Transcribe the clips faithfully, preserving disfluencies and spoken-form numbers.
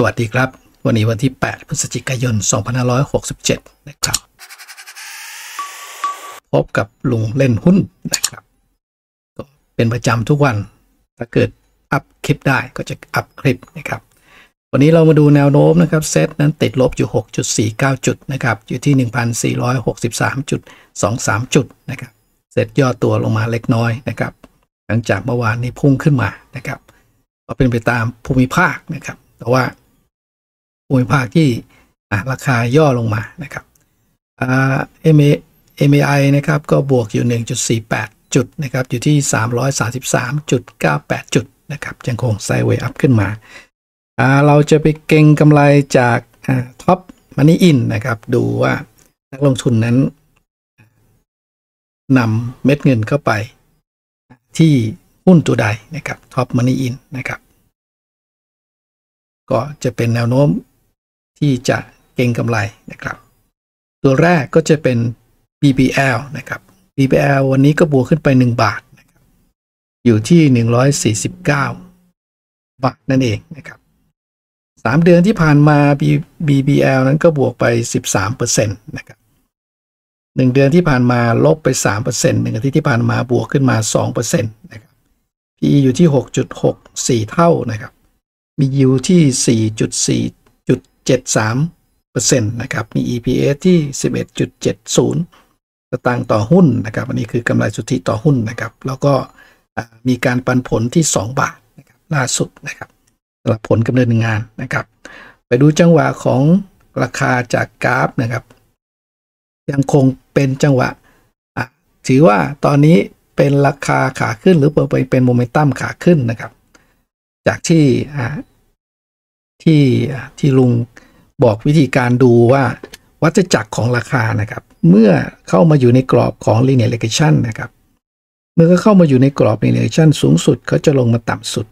สวัสดีครับวันนี้วันที่แปดพฤศจิกายนสองพันห้าร้อยหกสิบเจ็ดนะครับพบกับลุงเล่นหุ้นนะครับก็เป็นประจำทุกวันถ้าเกิดอัพคลิปได้ก็จะอัพคลิปนะครับวันนี้เรามาดูแนวโน้มนะครับเซตนั้นติดลบอยู่ หกจุดสี่เก้า จุดนะครับอยู่ที่ หนึ่งพันสี่ร้อยหกสิบสามจุดสองสาม จุดนะครับเซตย่อตัวลงมาเล็กน้อยนะครับหลังจากเมื่อวานนี้พุ่งขึ้นมานะครับก็เป็นไปตามภูมิภาคนะครับแต่ว่าภูมิภาคที่ราคาย่อลงมานะครับเอ็มไอนะครับก็บวกอยู่ หนึ่งจุดสี่แปด จุดนะครับอยู่ที่ สามร้อยสามสิบสามจุดเก้าแปด จุดนะครับยังคงไซด์เวย์อัพขึ้นมาเราจะไปเก็งกำไรจากท็อปมันนี่อินนะครับดูว่านักลงทุนนั้นนำเม็ดเงินเข้าไปที่หุ้นตัวใดนะครับท็อปมันนี่อินนะครับก็จะเป็นแนวโน้มที่จะเก็งกำไรนะครับตัวแรกก็จะเป็น บี บี แอล นะครับ บี บี แอล วันนี้ก็บวกขึ้นไปหนึ่งบาทนะครับอยู่ที่หนึ่งร้อยสี่สิบเก้าบาทนั่นเองนะครับสามเดือนที่ผ่านมา บี บี แอล นั้นก็บวกไป สิบสามเปอร์เซ็นต์ นะครับหนึ่งเดือนที่ผ่านมาลบไป สามเปอร์เซ็นต์ หนึ่งอาทิตย์ที่ผ่านมาบวกขึ้นมา สองเปอร์เซ็นต์ นะครับ พี อี อยู่ที่ หกจุดหกสี่ เท่านะครับมี Yield ที่ สี่จุดสี่เจ็ดสามเปอร์เซ็นต์ นะครับมี อี พี เอส ที่ สิบเอ็ดจุดเจ็ดศูนย์ สตางค์ต่อหุ้นนะครับอันนี้คือกำไรสุทธิต่อหุ้นนะครับแล้วก็มีการปันผลที่สองบาทล่าสุดนะครับสำหรับผลกำเนินงานนะครับไปดูจังหวะของราคาจากกราฟนะครับยังคงเป็นจังหวะถือว่าตอนนี้เป็นราคาขาขึ้นหรือไปเป็นโมเมนตัมขาขึ้นนะครับจากที่ที่ที่ลุงบอกวิธีการดูว่าวัฏจักรของราคานะครับเมื่อเข้ามาอยู่ในกรอบของ linear regression นะครับเมื่อเข้ามาอยู่ในกรอบ linear regression สูงสุดเขาจะลงมาต่ำสุด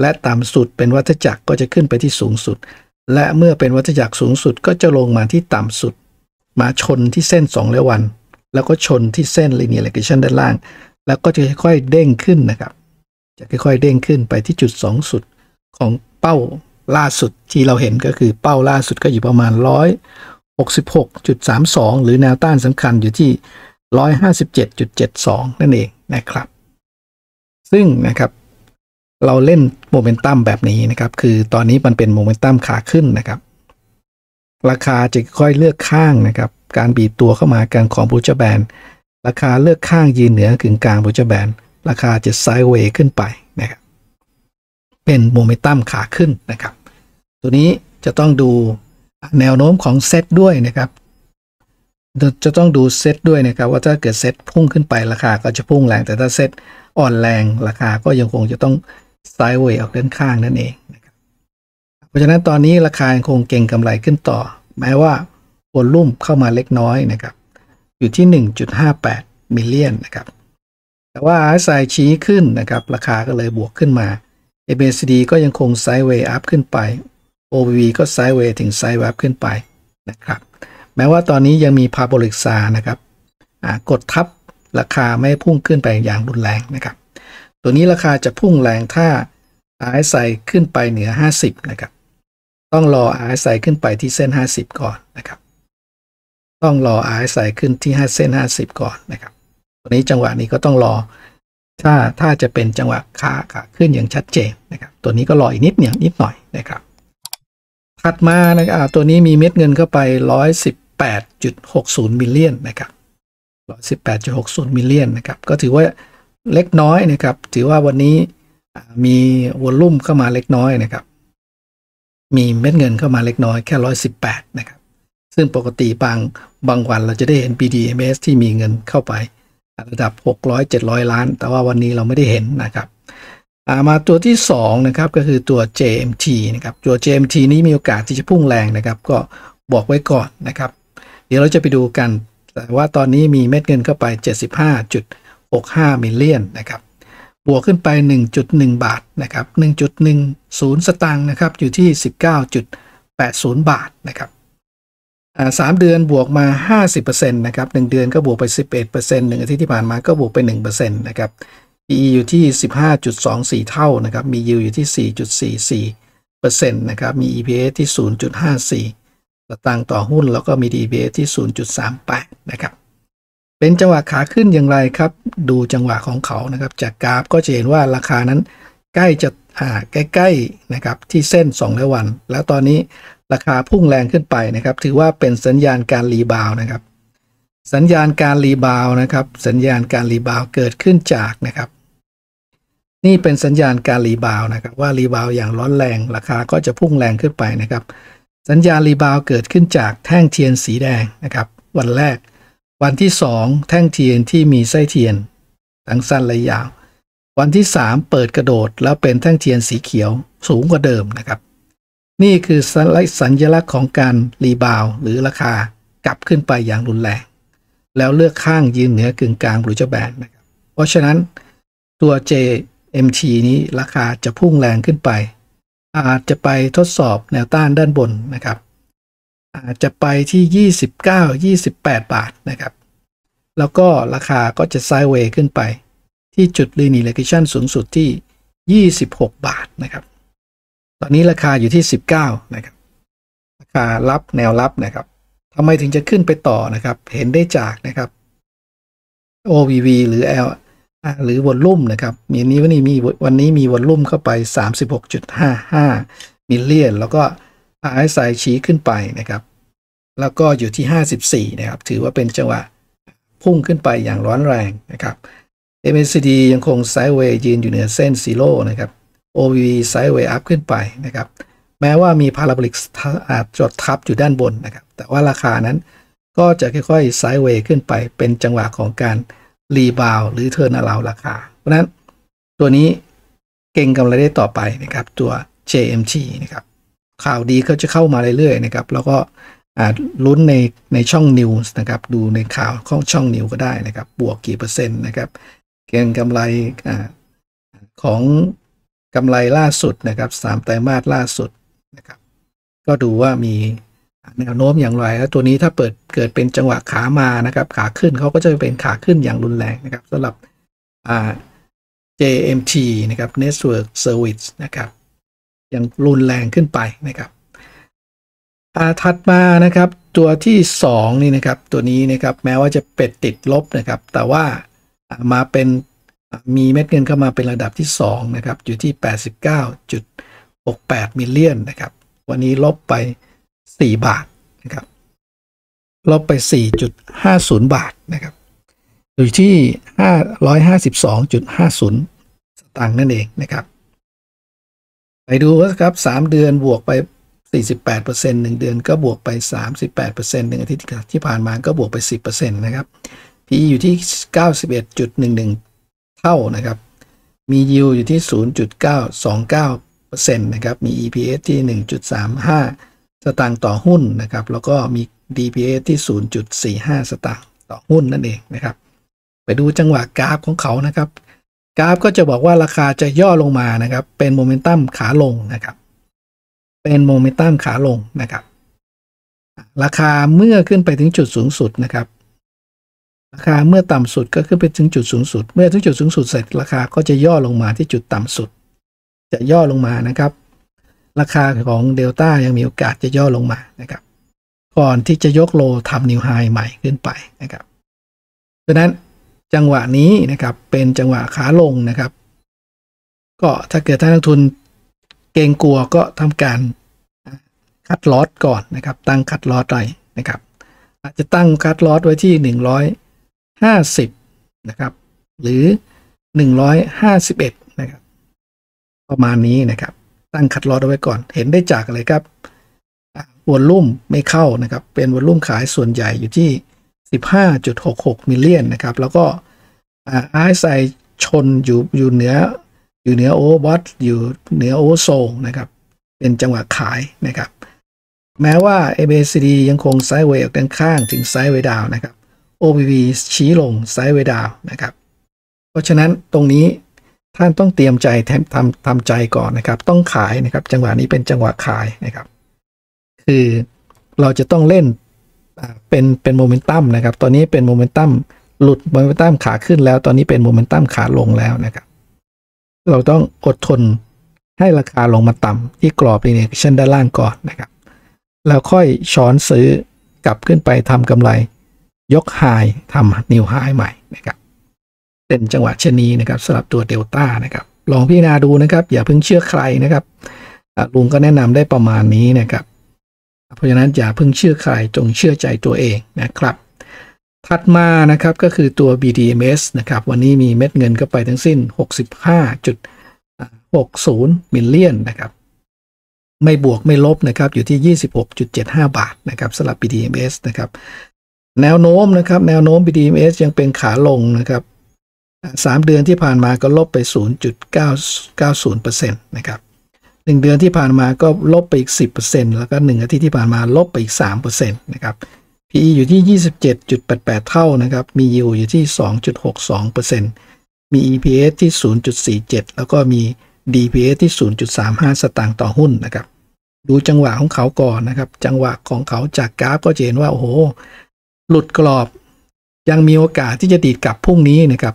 และต่ำสุดเป็นวัฏจักรก็จะขึ้นไปที่สูงสุดและเมื่อเป็นวัฏจักรสูงสุดก็จะลงมาที่ต่ำสุดมาชนที่เส้นสองระยะวันแล้วก็ชนที่เส้น linear regression ด้านล่างแล้วก็จะค่อยๆเด้งขึ้นนะครับจะค่อยๆเด้งขึ้นไปที่จุดสูงสุดของเป้าล่าสุดที่เราเห็นก็คือเป้าล่าสุดก็อยู่ประมาณ หนึ่งร้อยหกสิบหกจุดสามสอง หรือแนวต้านสำคัญอยู่ที่ หนึ่งร้อยห้าสิบเจ็ดจุดเจ็ดสอง นั่นเองนะครับซึ่งนะครับเราเล่นโมเมนตัมแบบนี้นะครับคือตอนนี้มันเป็นโมเมนตัมขาขึ้นนะครับราคาจะค่อยเลือกข้างนะครับการบีบตัวเข้ามากันของบูลลิชแบนด์ราคาเลือกข้างยืนเหนือกึ่งกลางบูลลิชแบนด์ราคาจะไซด์เวย์ขึ้นไปนะครับเป็นโมเมนตัมขาขึ้นนะครับตัวนี้จะต้องดูแนวโน้มของเซตด้วยนะครับจะต้องดูเซตด้วยนะครับว่าถ้าเกิดเซตพุ่งขึ้นไปราคาก็จะพุ่งแรงแต่ถ้าเซตอ่อนแรงราคาก็ยังคงจะต้องไซด์เวย์ออกด้านข้างนั่นเองนะครับเพราะฉะนั้นตอนนี้ราคาคงเก็งกำไรขึ้นต่อแม้ว่าวอลลุ่มเข้ามาเล็กน้อยนะครับอยู่ที่ หนึ่งจุดห้าแปด มิลเลียนนะครับแต่ว่า อาร์ ซี แอล ชี้ขึ้นนะครับราคาก็เลยบวกขึ้นมา เอ็ม เอ ซี ดี ก็ยังคงไซด์เวย์อัพขึ้นไป โอ วี ก็ไซด์เวย์ถึงไซด์เวย์อัพขึ้นไปนะครับแม้ว่าตอนนี้ยังมีพาโบลิกซานะครับกดทับราคาไม่พุ่งขึ้นไปอย่างรุนแรงนะครับตัวนี้ราคาจะพุ่งแรงถ้า อาร์ เอส ไอ ขึ้นไปเหนือห้าสิบนะครับต้องรอ อาร์ เอส ไอ ขึ้นไปที่เส้นห้าสิบก่อนนะครับต้องรอ อาร์ เอส ไอ ขึ้นที่ห้าเส้นห้าสิบก่อนนะครับตัวนี้จังหวะนี้ก็ต้องรอถ้าถ้าจะเป็นจังหวะขาขาขึ้นอย่างชัดเจนนะครับตัวนี้ก็รออีกนิดเนี่ยนิดหน่อยนะครับถัดมานะครับตัวนี้มีเม็ดเงินเข้าไป หนึ่งร้อยสิบแปดจุดหกศูนย์ มิลเลียนนะครับ หนึ่งร้อยสิบแปดจุดหกศูนย์ มิลเลียนนะครับก็ถือว่าเล็กน้อยนะครับถือว่าวันนี้มีวอลลุ่มเข้ามาเล็กน้อยนะครับมีเม็ดเงินเข้ามาเล็กน้อยแค่หนึ่งร้อยสิบแปดนะครับซึ่งปกติบางบางวันเราจะได้เห็น บี ดี เอ็ม เอส ที่มีเงินเข้าไประดับหกร้อย เจ็ดร้อยล้านแต่ว่าวันนี้เราไม่ได้เห็นนะครับมาตัวที่สองนะครับก็คือตัว เจ เอ็ม ที นะครับตัว เจ เอ็ม ที นี้มีโอกาสที่จะพุ่งแรงนะครับก็บอกไว้ก่อนนะครับเดี๋ยวเราจะไปดูกันแต่ว่าตอนนี้มีเม็ดเงินเข้าไป เจ็ดสิบห้าจุดหกห้า มิลเลียนนะครับบวกขึ้นไป หนึ่งจุดหนึ่ง บาทนะครับ หนึ่งจุดหนึ่งศูนย์ สตางค์นะครับอยู่ที่ สิบเก้าจุดแปดศูนย์ บาทนะครับสามเดือนบวกมา ห้าสิบเปอร์เซ็นต์ นะครับหนึ่งเดือนก็บวกไป สิบเอ็ดเปอร์เซ็นต์ หนึ่งอาทิตย์ที่ผ่านมาก็บวกไป หนึ่งเปอร์เซ็นต์ นะครับ พี อี อยู่ที่ สิบห้าจุดสองสี่ เท่านะครับมี Yield อยู่ที่ สี่จุดสี่สี่ เปอร์เซ็นต์ นะครับมี อี พี เอส ที่ ศูนย์จุดห้าสี่ สตางค์ต่อหุ้นแล้วก็มี ดี บี เอส ที่ ศูนย์จุดสามแปด นะครับเป็นจังหวะขาขึ้นอย่างไรครับดูจังหวะของเขานะครับจากกราฟก็จะเห็นว่าราคานั้นใกล้จะอ่าใกล้ๆนะครับที่เส้นสองร้อยวันแล้วตอนนี้ราคาพุ่งแรงขึ้นไปนะครับถือว่าเป็นสัญญาณการรีบาวนะครับสัญญาณการรีบาวนะครับสัญญาณการรีบาวเกิดขึ้นจากนะครับนี่เป็นสัญญาณการรีบาวนะครับว่ารีบาวอย่างร้อนแรงราคาก็จะพุ่งแรงขึ้นไปนะครับสัญญาณรีบาวเกิดขึ้นจากแท่งเทียนสีแดงนะครับวันแรกวันที่สองแท่งเทียนที่มีไส้เทียนทั้งสั้นและยาววันที่สามเปิดกระโดดแล้วเป็นแท่งเทียนสีเขียวสูงกว่าเดิมนะครับนี่คือสัญลักษณ์ของการรีบาวหรือราคากลับขึ้นไปอย่างรุนแรงแล้วเลือกข้างยืนเหนือกึ่งกลางบรูเจอร์แบนด์นะครับเพราะฉะนั้นตัว เจ เอ็ม ที นี้ราคาจะพุ่งแรงขึ้นไปอาจจะไปทดสอบแนวต้านด้านบนนะครับอาจจะไปที่ ยี่สิบเก้า ยี่สิบแปด บาทนะครับแล้วก็ราคาก็จะไซด์เวย์ขึ้นไปที่จุด Rejection สูงสุดที่ยี่สิบหกบาทนะครับตอนนี้ราคาอยู่ที่สิบเก้านะครับราคารับแนวรับนะครับทำไมถึงจะขึ้นไปต่อนะครับเห็นได้จากนะครับ โอ วี วี หรือ L หรือวอลลุ่มนะครับมีนี้วันนี้มีวันนี้มีวอลลุ่มเข้าไป สามสิบหกจุดห้าห้ามิลเลียนแล้วก็อาร์ ซี แอล ชี้ขึ้นไปนะครับแล้วก็อยู่ที่ห้าสิบสี่นะครับถือว่าเป็นจังหวะพุ่งขึ้นไปอย่างร้อนแรงนะครับ เอ็ม เอ ซี ดี ยังคงไซด์เวย์ยืนอยู่เหนือเส้นซีโร่นะครับ โอ วี วี ไซด์เวย์อัพขึ้นไปนะครับแม้ว่ามีพาราโบลิกจดทับอยู่ด้านบนนะครับแต่ว่าราคานั้นก็จะค่อยๆไซด์เวย์ขึ้นไปเป็นจังหวะของการรีบาวหรือเทิร์นอะราวราคาเพราะนั้นตัวนี้เก่งกำไรได้ต่อไปนะครับตัว เจ เอ็ม ที นะครับข่าวดีเขาจะเข้ามาเรื่อยๆนะครับแล้วก็อาจลุ้นในในช่องนิวส์นะครับดูในข่าวของช่องนิวก็ได้นะครับบวกกี่เปอร์เซ็นต์นะครับเก็งกำไรอ่าของกำไรล่าสุดนะครับสามไตรมาสล่าสุดนะครับก็ดูว่ามีแนวโน้มอย่างไรแล้วตัวนี้ถ้าเปิดเกิดเป็นจังหวะขามานะครับขาขึ้นเขาก็จะเป็นขาขึ้นอย่างรุนแรงนะครับสำหรับอ่า เจ เอ็ม ที นะครับ Network Service นะครับยังรุนแรงขึ้นไปนะครับอ่าถัดมานะครับตัวที่สองนี่นะครับตัวนี้นะครับแม้ว่าจะเป็ดติดลบนะครับแต่ว่ามาเป็นมีเม็ดเงินเข้ามาเป็นระดับที่สองนะครับอยู่ที่ แปดสิบเก้าจุดหกแปดมิลเลียนนะครับวันนี้ลบไปสี่บาทนะครับลบไป สี่จุดห้าศูนย์บาทนะครับอยู่ที่ ห้าร้อยห้าสิบสองจุดห้าศูนย์สตางค์นั่นเองนะครับไปดูครับสามเดือนบวกไป สี่สิบแปดเปอร์เซ็นต์ หนึ่งเดือนก็บวกไป สามสิบแปดเปอร์เซ็นต์ หนึ่งอาทิตย์ที่ผ่านมาก็บวกไป สิบเปอร์เซ็นต์ นะครับ พี อี อยู่ที่ เก้าสิบเอ็ดจุดหนึ่งหนึ่งเท่านะครับมี Yield อยู่ที่ ศูนย์จุดเก้าสองเก้าเปอร์เซ็นต์ นะครับมี อี พี เอส ที่ หนึ่งจุดสามห้า สตางค์ต่อหุ้นนะครับแล้วก็มี ดี พี เอส ที่ ศูนย์จุดสี่ห้า สตางค์ต่อหุ้นนั่นเองนะครับไปดูจังหวะกราฟของเขานะครับกราฟก็จะบอกว่าราคาจะย่อลงมานะครับเป็นโมเมนตัมขาลงนะครับเป็นโมเมนตัมขาลงนะครับราคาเมื่อขึ้นไปถึงจุดสูงสุดนะครับราคาเมื่อต่ำสุดก็ขึ้นไปถึงจุดสูงสุดเมื่อถึงจุดสูงสุดเสร็จราคาก็จะย่อลงมาที่จุดต่ำสุดจะย่อลงมานะครับราคาของ Delta ยังมีโอกาสจะย่อลงมานะครับก่อนที่จะยกโลทำนิวไฮใหม่ขึ้นไปนะครับดังนั้นจังหวะนี้นะครับเป็นจังหวะขาลงนะครับก็ถ้าเกิดท่านนักทุนเกรงกลัวก็ทำการคัดลอตก่อนนะครับตั้งคัดลอตไว้นะครับอาจจะตั้งคัดลอตไว้ที่หนึ่งร้อยห้าสิบนะครับหรือหนึ่งร้อยห้าสิบเอ็ดนะครับประมาณนี้นะครับตั้งคัดลอตเอาไว้ก่อนเห็นได้จากอะไรครับวอลลุ่มไม่เข้านะครับเป็นวอลลุ่มขายส่วนใหญ่อยู่ที่สิบห้าจุดหกหกมิลเลียนนะครับแล้วก็อาร์ ซี แอลชนอยู่อยู่เหนืออยู่เหนือโอเวอร์บอทอยู่เหนือโอเวอร์โซลนะครับเป็นจังหวะขายนะครับแม้ว่า เอ็ม เอ ซี ดี ยังคงไซด์เวย์ออกด้านข้างถึงไซด์เวย์ดาวนะครับ โอ วี วี ชี้ลงไซด์เวย์ดาวนะครับเพราะฉะนั้นตรงนี้ท่านต้องเตรียมใจทำทำทำใจก่อนนะครับต้องขายนะครับจังหวะนี้เป็นจังหวะขายนะครับคือเราจะต้องเล่นเป็นเป็นโมเมนตัมนะครับตอนนี้เป็นโมเมนตัมหลุดโมเมนตัมขาขึ้นแล้วตอนนี้เป็นโมเมนตัมขาลงแล้วนะครับเราต้องอดทน ให้ราคาลงมาต่ำที่กรอบ Rejection ด้านล่างก่อนนะครับแล้วค่อยช้อนซื้อกลับขึ้นไปทำกำไรยก High ทำ New High ใหม่นะครับเป็นจังหวะเช่นนี้นะครับสำหรับตัว Delta นะครับลองพิจารณาดูนะครับอย่าเพิ่งเชื่อใครนะครับลุงก็แนะนำได้ประมาณนี้นะครับเพราะฉะนั้นอย่าเพิ่งเชื่อใครจงเชื่อใจตัวเองนะครับถัดมานะครับก็คือตัว บี ดี เอ็ม เอส นะครับวันนี้มีเม็ดเงินเข้าไปทั้งสิ้น หกสิบห้าจุดหกศูนย์ มิลเลียนนะครับไม่บวกไม่ลบนะครับอยู่ที่ ยี่สิบหกจุดเจ็ดห้า บาทนะครับสำหรับ บี ดี เอ็ม เอส นะครับแนวโน้มนะครับแนวโน้ม บี ดี เอ็ม เอส ยังเป็นขาลงนะครับสามเดือนที่ผ่านมาก็ลบไป ศูนย์จุดเก้าเก้าศูนย์เปอร์เซ็นต์ นะครับหนึ่งเดือนที่ผ่านมาก็ลบไปอีก สิบเปอร์เซ็นต์ แล้วก็หนึ่งอาทิตย์ที่ผ่านมาลบไปอีก สามเปอร์เซ็นต์ นะครับ พี อี อยู่ที่ ยี่สิบเจ็ดจุดแปดแปด เท่านะครับมี Yield อยู่ที่ สองจุดหกสองเปอร์เซ็นต์ มี อี พี เอส ที่ ศูนย์จุดสี่เจ็ด แล้วก็มี ดี พี เอส ที่ ศูนย์จุดสามห้า สตางค์ต่อหุ้นนะครับดูจังหวะของเขาก่อนนะครับจังหวะของเขาจากกราฟก็จะเห็นว่าโอ้โหหลุดกรอบยังมีโอกาสที่จะดีดกลับพรุ่งนี้นะครับ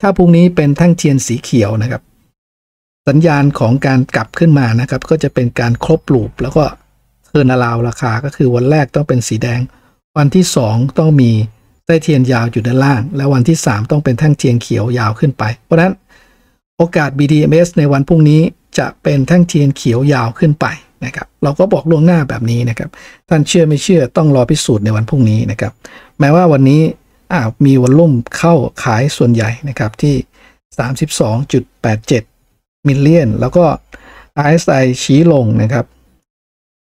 ถ้าพรุ่งนี้เป็นแท่งเทียนสีเขียวนะครับสัญญาณของการกลับขึ้นมานะครับก็จะเป็นการครบลูปแล้วก็เทิร์นอราวราคาก็คือวันแรกต้องเป็นสีแดงวันที่สองต้องมีใต้เทียนยาวอยู่ด้านล่างและวันที่สามต้องเป็นแท่งเทียนเขียวยาวขึ้นไปเพราะฉะนั้นโอกาส บี ดี เอ็ม เอส ในวันพรุ่งนี้จะเป็นแท่งเทียนเขียวยาวขึ้นไปนะครับเราก็บอกล่วงหน้าแบบนี้นะครับท่านเชื่อไม่เชื่อต้องรอพิสูจน์ในวันพรุ่งนี้นะครับแม้ว่าวันนี้มีวอลลุ่มเข้าขายส่วนใหญ่นะครับที่ สามสิบสองจุดแปดเจ็ดมิลเลียนแล้วก็ อาร์ เอส ไอ ชี้ลงนะครับ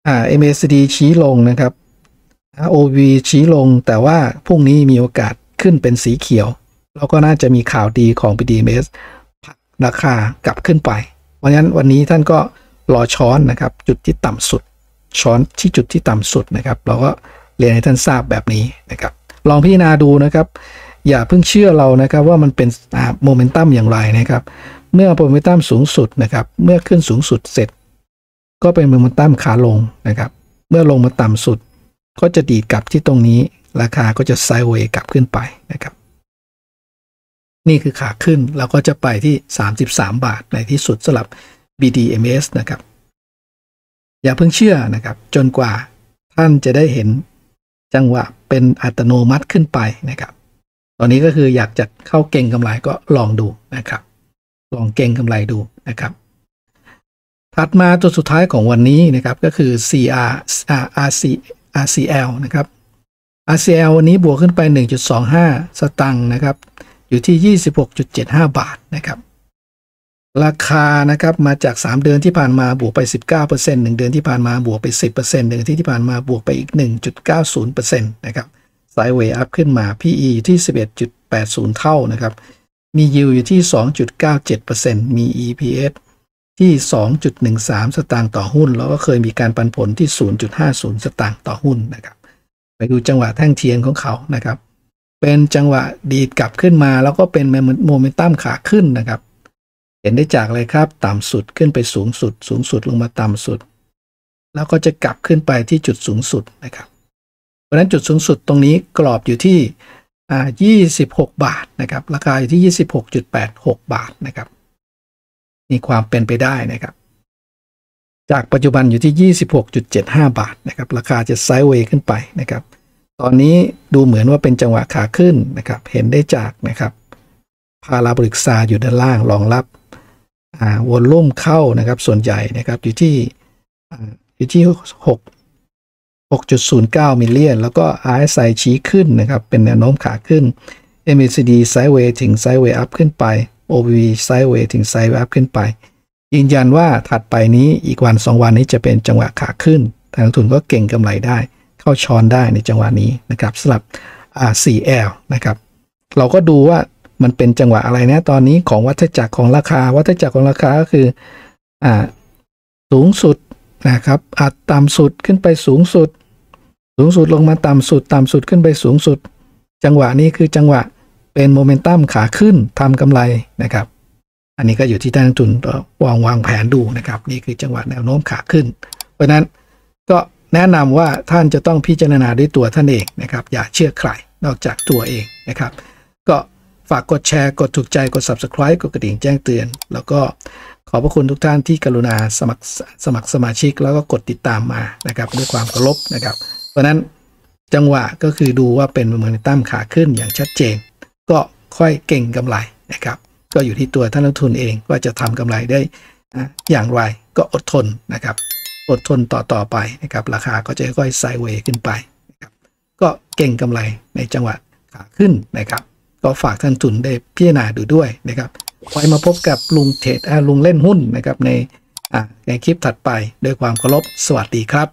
เอ็ม เอ ซี ดี ชี้ลงนะครับ อาร์ โอ วี ชี้ลงแต่ว่าพรุ่งนี้มีโอกาสขึ้นเป็นสีเขียวแล้วก็น่าจะมีข่าวดีของ บี ดี เอ็ม เอส ผักราคากลับขึ้นไปเพราะฉะนั้นวันนี้ท่านก็รอช้อนนะครับจุดที่ต่ำสุดช้อนที่จุดที่ต่ำสุดนะครับเราก็เรียนให้ท่านทราบแบบนี้นะครับลองพิจารณาดูนะครับอย่าเพิ่งเชื่อเรานะครับว่ามันเป็นโมเมนตัมอย่างไรนะครับเมื่อโมเมนตัมสูงสุดนะครับเมื่อขึ้นสูงสุดเสร็จก็เป็นโมเมนตัมขาลงนะครับเมื่อลงมาต่ำสุดก็จะดีดกลับที่ตรงนี้ราคาก็จะไซด์เวย์กลับขึ้นไปนะครับนี่คือขาขึ้นเราก็จะไปที่สามสิบสามบาทในที่สุดสำหรับ บี ดี เอ็ม เอส นะครับอย่าเพิ่งเชื่อนะครับจนกว่าท่านจะได้เห็นจังหวะเป็นอัตโนมัติขึ้นไปนะครับตอนนี้ก็คืออยากจะเข้าเก่งกำไรก็ลองดูนะครับลองเก่งกำไรดูนะครับถัดมาตัวสุดท้ายของวันนี้นะครับก็คือ อาร์ ซี แอล นะครับ อาร์ ซี แอล วันนี้บวกขึ้นไป หนึ่งจุดสองห้า สตางค์นะครับอยู่ที่ ยี่สิบหกจุดเจ็ดห้า บาทนะครับราคานะครับมาจากสามเดือนที่ผ่านมาบวกไป สิบเก้าเปอร์เซ็นต์ หนึ่งเดือนที่ผ่านมาบวกไป สิบเปอร์เซ็นต์ หนึ่งอาทิตย์ที่ผ่านมาบวกไปอีก หนึ่งจุดเก้าศูนย์เปอร์เซ็นต์ นะครับไซด์เวย์อัพขึ้นมา พี อี ที่ สิบเอ็ดจุดแปดศูนย์ เท่านะครับมี Yield อยู่ที่ สองจุดเก้าเจ็ดเปอร์เซ็นต์ มี อี พี เอส ที่ สองจุดหนึ่งสาม สตางค์ต่อหุ้นแล้วก็เคยมีการปันผลที่ ศูนย์จุดห้าศูนย์ สตางค์ต่อหุ้นนะครับไปดูจังหวะแท่งเทียนของเขานะครับเป็นจังหวะดีดกลับขึ้นมาแล้วก็เป็นโมเมนตัมขาขึ้นนะครับเห็นได้จากอะไรครับต่ำสุดขึ้นไปสูงสุดสูงสุดลงมาต่ำสุดแล้วก็จะกลับขึ้นไปที่จุดสูงสุดนะครับเพราะฉะนั้นจุดสูงสุดตรงนี้กรอบอยู่ที่ยี่สิบหกบาทนะครับราคาอยู่ที่ ยี่สิบหกจุดแปดหก บาทนะครับมีความเป็นไปได้นะครับจากปัจจุบันอยู่ที่ ยี่สิบหกจุดเจ็ดห้า บาทนะครับราคาจะไซด์เวย์ขึ้นไปนะครับตอนนี้ดูเหมือนว่าเป็นจังหวะขาขึ้นนะครับเห็นได้จากนะครับพาราโบลิกซาอยู่ด้านล่างรองรับวอลลุ่มเข้านะครับส่วนใหญ่นะครับอยู่ที่อยู่ที่หกหกจุดศูนย์เก้า มิลเลียนแล้วก็ อาร์ เอส ไอ ชี้ขึ้นนะครับเป็นแนวโน้มขาขึ้น เอ็ม เอ ซี ดี ไซด์เวย์ถึงไซด์เวย์อัพขึ้นไป โอ บี วี ไซด์เวย์ถึงไซด์เวย์อัพขึ้นไปยืนยันว่าถัดไปนี้อีกวันสองวันนี้จะเป็นจังหวะขาขึ้นทางนักลงทุนก็เก่งกำไรได้เข้าช้อนได้ในจังหวะนี้นะครับสำหรับ อาร์ ซี แอล นะครับเราก็ดูว่ามันเป็นจังหวะอะไรนะตอนนี้ของวัฏจักรของราคาวัฏจักรของราคาก็คืออ่าสูงสุดนะครับอาจต่ำสุดขึ้นไปสูงสุดสูงสุดลงมาต่ำสุดต่ำสุดขึ้นไปสูงสุดจังหวะนี้คือจังหวะเป็นโมเมนตัมขาขึ้นทำกำไรนะครับอันนี้ก็อยู่ที่ท่านนักลงทุนวางวางแผนดูนะครับนี่คือจังหวะแนวโน้มขาขึ้นเพราะนั้นก็แนะนำว่าท่านจะต้องพิจารณาด้วยตัวท่านเองนะครับอย่าเชื่อใครนอกจากตัวเองนะครับก็ ฝากกดแชร์กดถูกใจกด ซับสไครบ์ กดกระดิ่งแจ้งเตือนแล้วก็ขอบพระคุณทุกท่านที่กรุณาสมัครสมัครสมาชิกแล้วก็กดติดตามมานะครับด้วยความเคารพนะครับเพราะนั้นจังหวะก็คือดูว่าเป็นโมเมนตัมขาขึ้นอย่างชัดเจนก็ค่อยเก่งกำไรนะครับก็อยู่ที่ตัวท่านนักทุนเองว่าจะทำกำไรได้อย่างไรก็อดทนนะครับอดทนต่อต่อไปนะครับราคาก็จะค่อยไซด์เวย์ขึ้นไปนะครับก็เก่งกำไรในจังหวะขาขึ้นนะครับก็ฝากท่านทุนได้พิจารณาดูด้วยนะครับไว้มาพบกับลุงเทรดลุงเล่นหุ้นนะครับในในคลิปถัดไปด้วยความเคารพสวัสดีครับ